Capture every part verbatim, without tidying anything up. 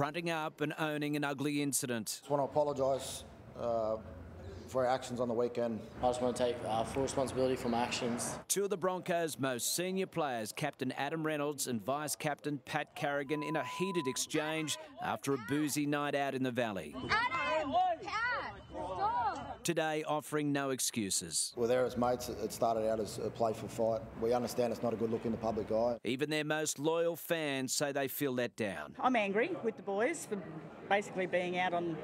fronting up and owning an ugly incident. I want to apologise uh, for our actions on the weekend. I just want to take uh, full responsibility for my actions. Two of the Broncos' most senior players, Captain Adam Reynolds and Vice-Captain Pat Carrigan, in a heated exchange after a boozy night out in the Valley. Adam! Pat! Stop! Today, offering no excuses. Well, they're as mates. It started out as a playful fight. We understand it's not a good look in the public eye. Even their most loyal fans say they feel let down. I'm angry with the boys for basically being out on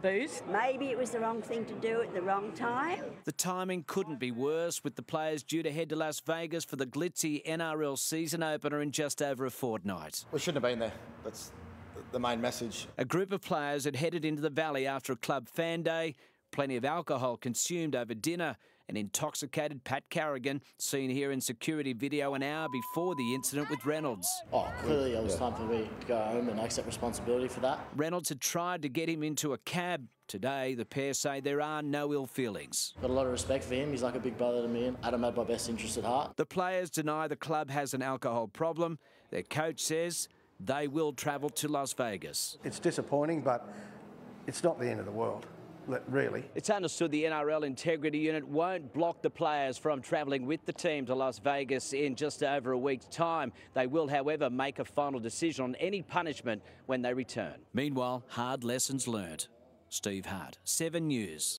booze. Maybe it was the wrong thing to do at the wrong time. The timing couldn't be worse, with the players due to head to Las Vegas for the glitzy N R L season opener in just over a fortnight. We shouldn't have been there. That's the main message. A group of players had headed into the Valley after a club fan day, plenty of alcohol consumed over dinner. An intoxicated Pat Carrigan, seen here in security video an hour before the incident with Reynolds. Oh, clearly it was time for me to go home and accept responsibility for that. Reynolds had tried to get him into a cab. Today, the pair say there are no ill feelings. Got a lot of respect for him. He's like a big brother to me, and Adam had my best interest at heart. The players deny the club has an alcohol problem. Their coach says they will travel to Las Vegas. It's disappointing, but it's not the end of the world. Really. It's understood the N R L Integrity Unit won't block the players from travelling with the team to Las Vegas in just over a week's time. They will, however, make a final decision on any punishment when they return. Meanwhile, hard lessons learned. Steve Hart, seven news.